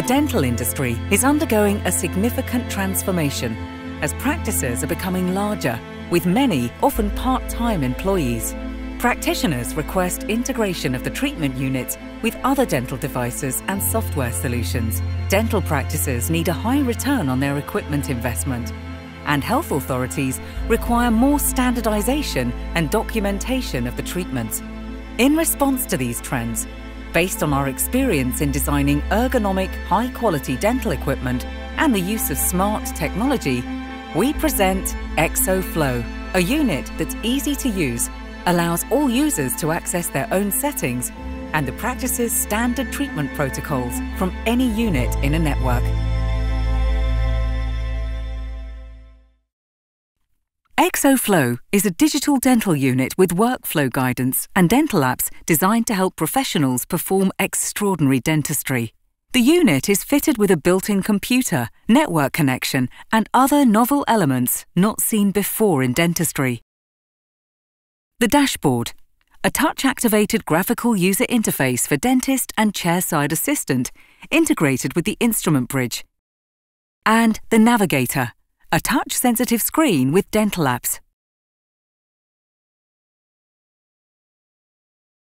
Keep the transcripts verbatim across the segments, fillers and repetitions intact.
The dental industry is undergoing a significant transformation as practices are becoming larger, with many often part-time employees. Practitioners request integration of the treatment units with other dental devices and software solutions. Dental practices need a high return on their equipment investment, and health authorities require more standardization and documentation of the treatments. In response to these trends, based on our experience in designing ergonomic, high-quality dental equipment and the use of smart technology, we present X O FLOW, a unit that's easy to use, allows all users to access their own settings and the practice's standard treatment protocols from any unit in a network. X O FLOW is a digital dental unit with workflow guidance and dental apps designed to help professionals perform extraordinary dentistry. The unit is fitted with a built-in computer, network connection, and other novel elements not seen before in dentistry. The dashboard, a touch-activated graphical user interface for dentist and chairside assistant, integrated with the instrument bridge. And the navigator, a touch-sensitive screen with dental apps.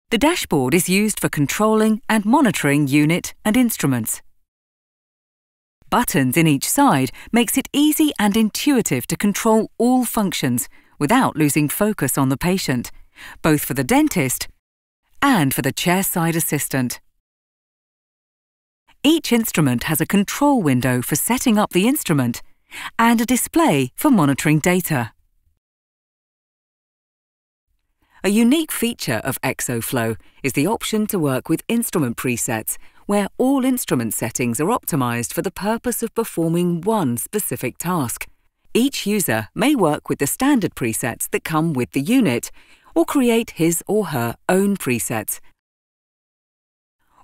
The dashboard is used for controlling and monitoring unit and instruments. Buttons in each side makes it easy and intuitive to control all functions without losing focus on the patient, both for the dentist and for the chairside assistant. Each instrument has a control window for setting up the instrument and a display for monitoring data. A unique feature of X O FLOW is the option to work with instrument presets, where all instrument settings are optimized for the purpose of performing one specific task. Each user may work with the standard presets that come with the unit, or create his or her own presets.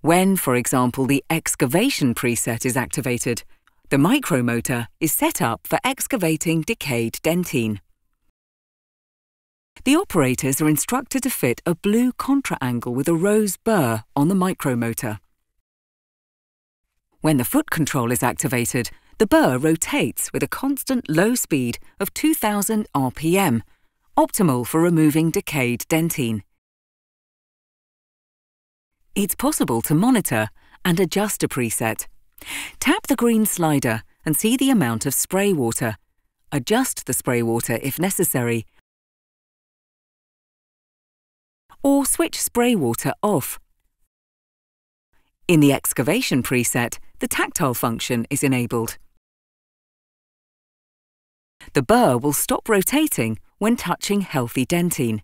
When, for example, the excavation preset is activated, the micromotor is set up for excavating decayed dentine. The operators are instructed to fit a blue contra angle with a rose burr on the micromotor. When the foot control is activated, the burr rotates with a constant low speed of two thousand R P M, optimal for removing decayed dentine. It's possible to monitor and adjust a preset. Tap the green slider and see the amount of spray water. Adjust the spray water if necessary, or switch spray water off. In the excavation preset, the tactile function is enabled. The burr will stop rotating when touching healthy dentine.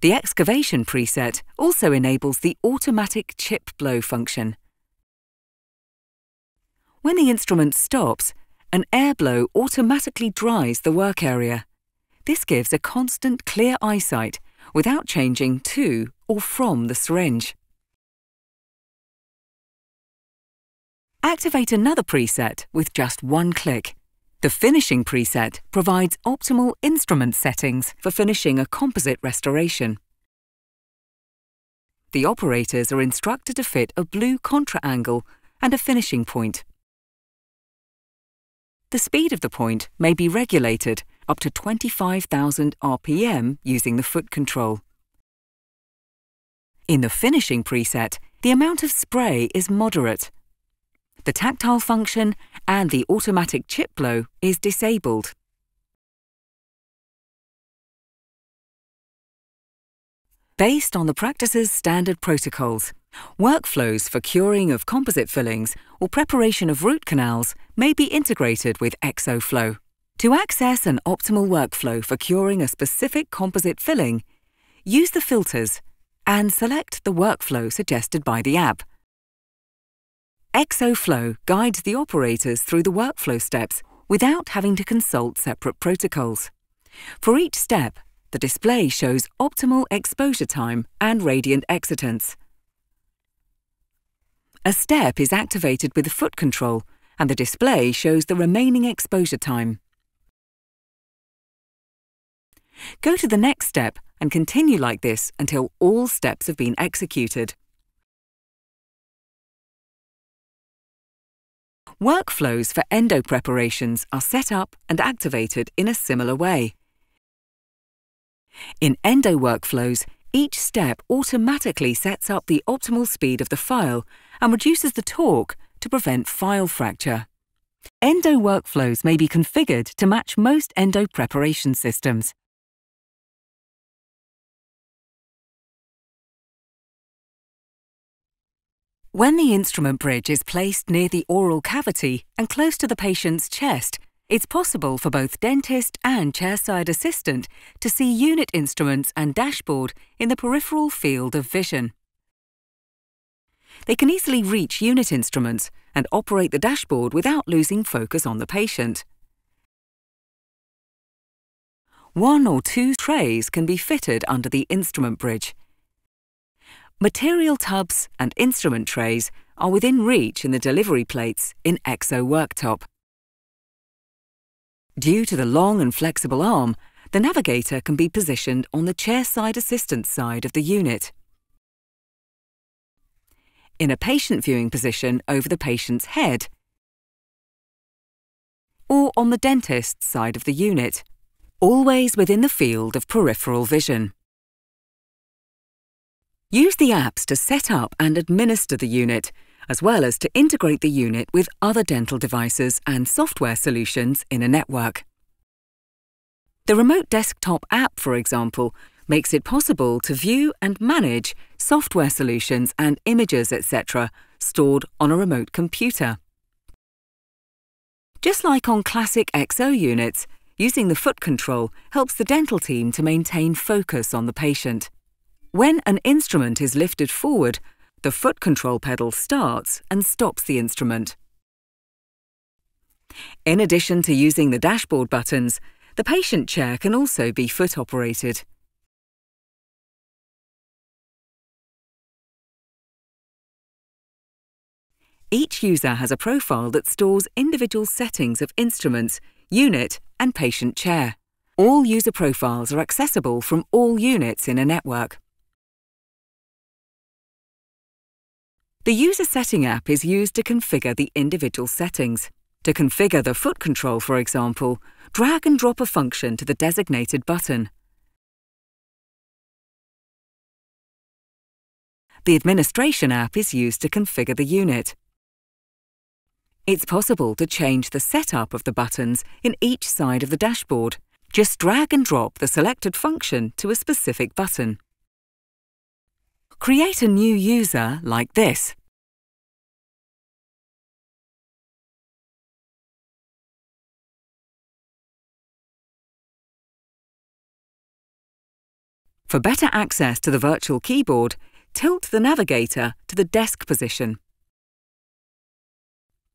The excavation preset also enables the automatic chip blow function. When the instrument stops, an air blow automatically dries the work area. This gives a constant clear eyesight without changing to or from the syringe. Activate another preset with just one click. The finishing preset provides optimal instrument settings for finishing a composite restoration. The operators are instructed to fit a blue contra angle and a finishing point. The speed of the point may be regulated up to twenty-five thousand R P M using the foot control. In the finishing preset, the amount of spray is moderate. The tactile function and the automatic chip blow is disabled. Based on the practice's standard protocols, workflows for curing of composite fillings or preparation of root canals may be integrated with X O FLOW. To access an optimal workflow for curing a specific composite filling, use the filters and select the workflow suggested by the app. X O FLOW guides the operators through the workflow steps without having to consult separate protocols. For each step, the display shows optimal exposure time and radiant excitants. A step is activated with the foot control, and the display shows the remaining exposure time. Go to the next step and continue like this until all steps have been executed. Workflows for endo preparations are set up and activated in a similar way. In endo workflows, each step automatically sets up the optimal speed of the file and reduces the torque to prevent file fracture. Endo workflows may be configured to match most endo preparation systems. When the instrument bridge is placed near the oral cavity and close to the patient's chest, it's possible for both dentist and chairside assistant to see unit instruments and dashboard in the peripheral field of vision. They can easily reach unit instruments and operate the dashboard without losing focus on the patient. One or two trays can be fitted under the instrument bridge. Material tubs and instrument trays are within reach in the delivery plates in X O Worktop. Due to the long and flexible arm, the navigator can be positioned on the chairside assistant side of the unit, in a patient viewing position over the patient's head, or on the dentist's side of the unit, always within the field of peripheral vision. Use the apps to set up and administer the unit, as well as to integrate the unit with other dental devices and software solutions in a network. The remote desktop app, for example, makes it possible to view and manage software solutions and images, et cetera, stored on a remote computer. Just like on classic X O units, using the foot control helps the dental team to maintain focus on the patient. When an instrument is lifted forward, the foot control pedal starts and stops the instrument. In addition to using the dashboard buttons, the patient chair can also be foot operated. Each user has a profile that stores individual settings of instruments, unit, and patient chair. All user profiles are accessible from all units in a network. The User Setting app is used to configure the individual settings. To configure the foot control, for example, drag and drop a function to the designated button. The Administration app is used to configure the unit. It's possible to change the setup of the buttons in each side of the dashboard. Just drag and drop the selected function to a specific button. Create a new user like this. For better access to the virtual keyboard, tilt the navigator to the desk position.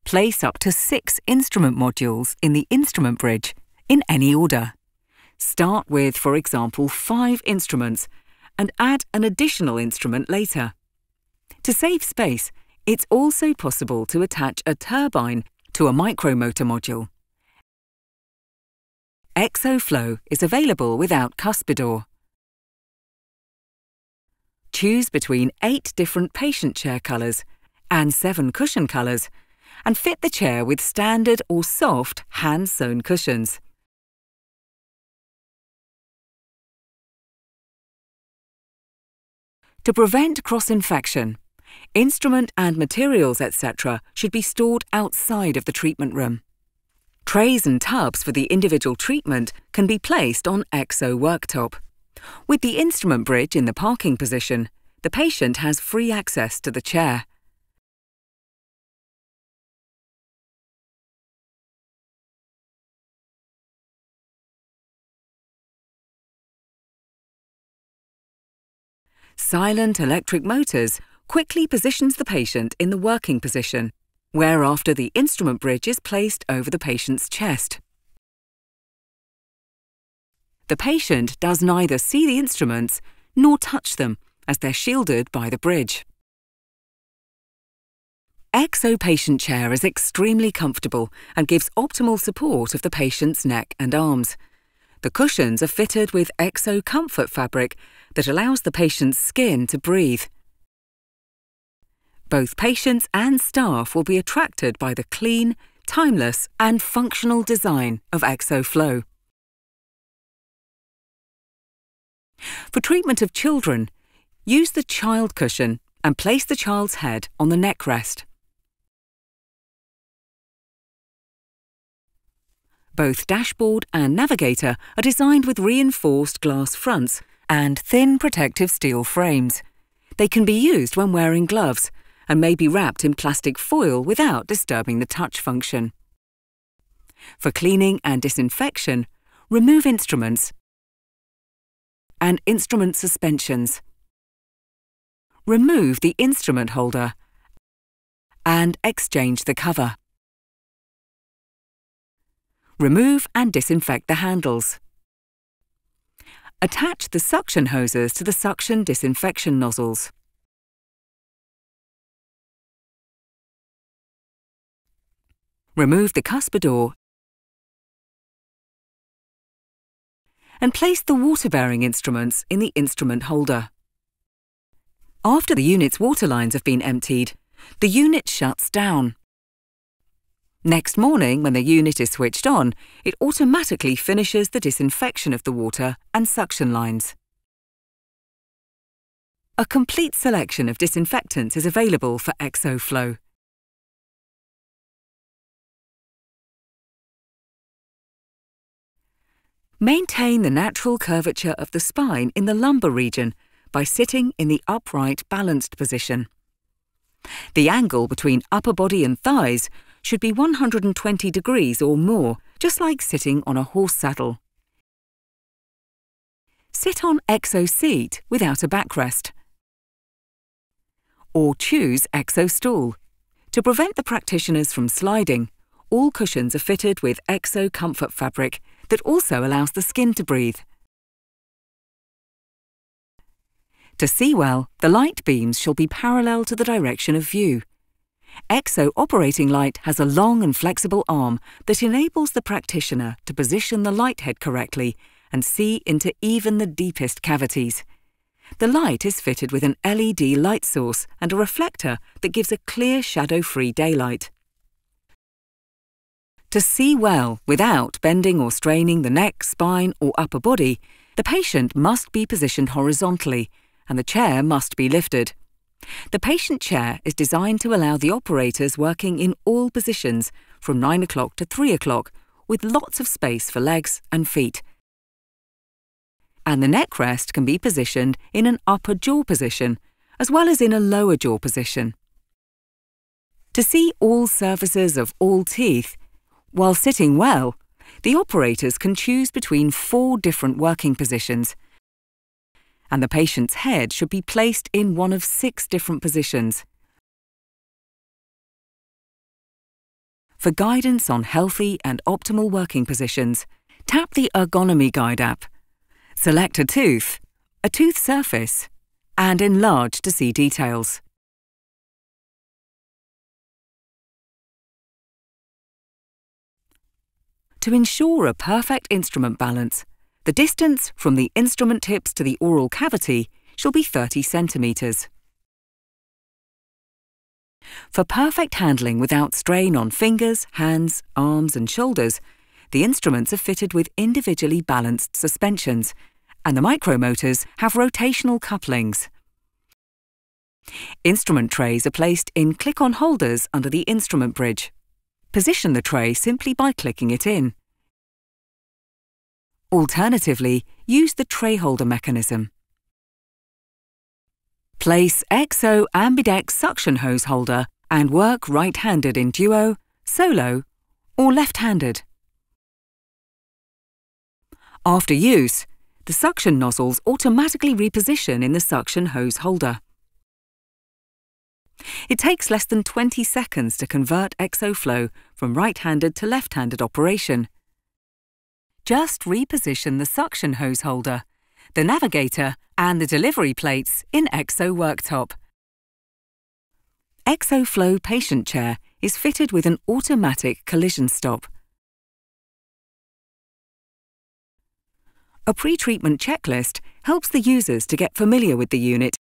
Place up to six instrument modules in the instrument bridge in any order. Start with, for example, five instruments and add an additional instrument later. To save space, it's also possible to attach a turbine to a micromotor module. X O FLOW is available without Cuspidor. Choose between eight different patient chair colours and seven cushion colours and fit the chair with standard or soft hand-sewn cushions. To prevent cross-infection, instrument and materials, et cetera, should be stored outside of the treatment room. Trays and tubs for the individual treatment can be placed on X O Worktop. With the instrument bridge in the parking position, the patient has free access to the chair. Silent electric motors quickly positions the patient in the working position, whereafter the instrument bridge is placed over the patient's chest. The patient does neither see the instruments nor touch them, as they're shielded by the bridge. X O patient chair is extremely comfortable and gives optimal support of the patient's neck and arms. The cushions are fitted with X O comfort fabric that allows the patient's skin to breathe. Both patients and staff will be attracted by the clean, timeless and functional design of X O Flow. For treatment of children, use the child cushion and place the child's head on the neck rest. Both dashboard and navigator are designed with reinforced glass fronts and thin protective steel frames. They can be used when wearing gloves and may be wrapped in plastic foil without disturbing the touch function. For cleaning and disinfection, remove instruments and instrument suspensions. Remove the instrument holder and exchange the cover. Remove and disinfect the handles. Attach the suction hoses to the suction disinfection nozzles. Remove the cuspidor and place the water-bearing instruments in the instrument holder. After the unit's water lines have been emptied, the unit shuts down. Next morning, when the unit is switched on, it automatically finishes the disinfection of the water and suction lines. A complete selection of disinfectants is available for X O Flow. Maintain the natural curvature of the spine in the lumbar region by sitting in the upright, balanced position. The angle between upper body and thighs should be one hundred twenty degrees or more, just like sitting on a horse saddle. Sit on X O seat without a backrest. Or choose X O stool. To prevent the practitioners from sliding, all cushions are fitted with X O comfort fabric that also allows the skin to breathe. To see well, the light beams shall be parallel to the direction of view. X O Operating Light has a long and flexible arm that enables the practitioner to position the light head correctly and see into even the deepest cavities. The light is fitted with an L E D light source and a reflector that gives a clear, shadow-free daylight. To see well without bending or straining the neck, spine or upper body, the patient must be positioned horizontally and the chair must be lifted. The patient chair is designed to allow the operators working in all positions from nine o'clock to three o'clock with lots of space for legs and feet. And the neck rest can be positioned in an upper jaw position as well as in a lower jaw position. To see all surfaces of all teeth, while sitting well, the operators can choose between four different working positions, and the patient's head should be placed in one of six different positions. For guidance on healthy and optimal working positions, tap the Ergonomy Guide app. Select a tooth, a tooth surface, and enlarge to see details. To ensure a perfect instrument balance, the distance from the instrument tips to the oral cavity shall be thirty centimetres. For perfect handling without strain on fingers, hands, arms and shoulders, the instruments are fitted with individually balanced suspensions and the micromotors have rotational couplings. Instrument trays are placed in click-on holders under the instrument bridge. Position the tray simply by clicking it in. Alternatively, use the tray holder mechanism. Place X O Ambidex suction hose holder and work right-handed in duo, solo, or left-handed. After use, the suction nozzles automatically reposition in the suction hose holder. It takes less than twenty seconds to convert X O Flow from right-handed to left-handed operation. Just reposition the suction hose holder, the navigator and the delivery plates in X O Worktop. X O Flow patient chair is fitted with an automatic collision stop. A pre-treatment checklist helps the users to get familiar with the unit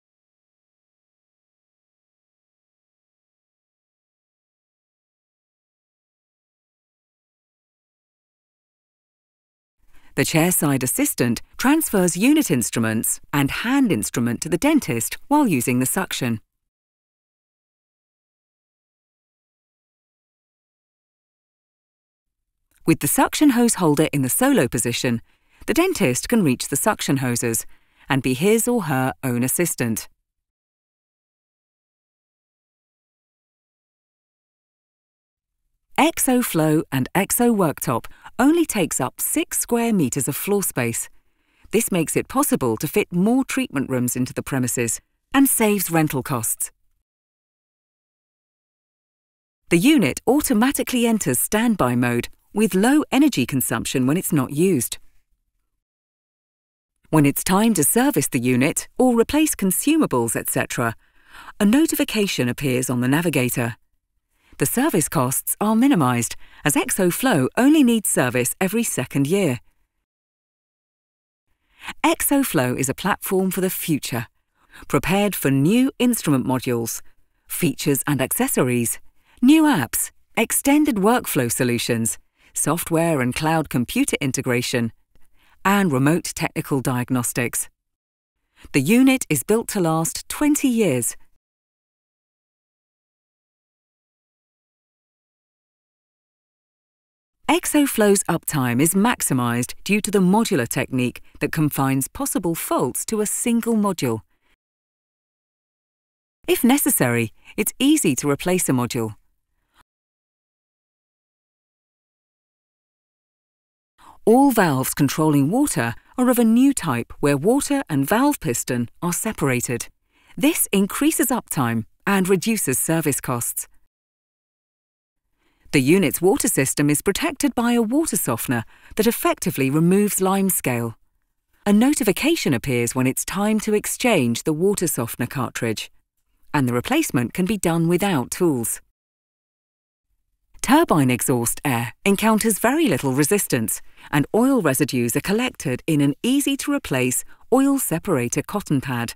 The chairside assistant transfers unit instruments and hand instrument to the dentist while using the suction. With the suction hose holder in the solo position, the dentist can reach the suction hoses and be his or her own assistant. X O Flow and X O Worktop only takes up six square meters of floor space. This makes it possible to fit more treatment rooms into the premises and saves rental costs. The unit automatically enters standby mode with low energy consumption when it's not used. When it's time to service the unit or replace consumables, et cetera, a notification appears on the navigator. The service costs are minimised, as X O Flow only needs service every second year. X O Flow is a platform for the future, prepared for new instrument modules, features and accessories, new apps, extended workflow solutions, software and cloud computer integration, and remote technical diagnostics. The unit is built to last twenty years. X O Flow's uptime is maximised due to the modular technique that confines possible faults to a single module. If necessary, it's easy to replace a module. All valves controlling water are of a new type where water and valve piston are separated. This increases uptime and reduces service costs. The unit's water system is protected by a water softener that effectively removes limescale. A notification appears when it's time to exchange the water softener cartridge, and the replacement can be done without tools. Turbine exhaust air encounters very little resistance, and oil residues are collected in an easy-to-replace oil separator cotton pad.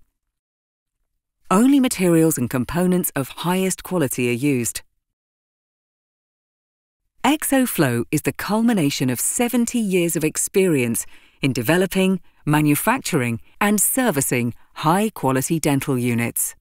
Only materials and components of highest quality are used. X O Flow is the culmination of seventy years of experience in developing, manufacturing, and servicing high-quality dental units.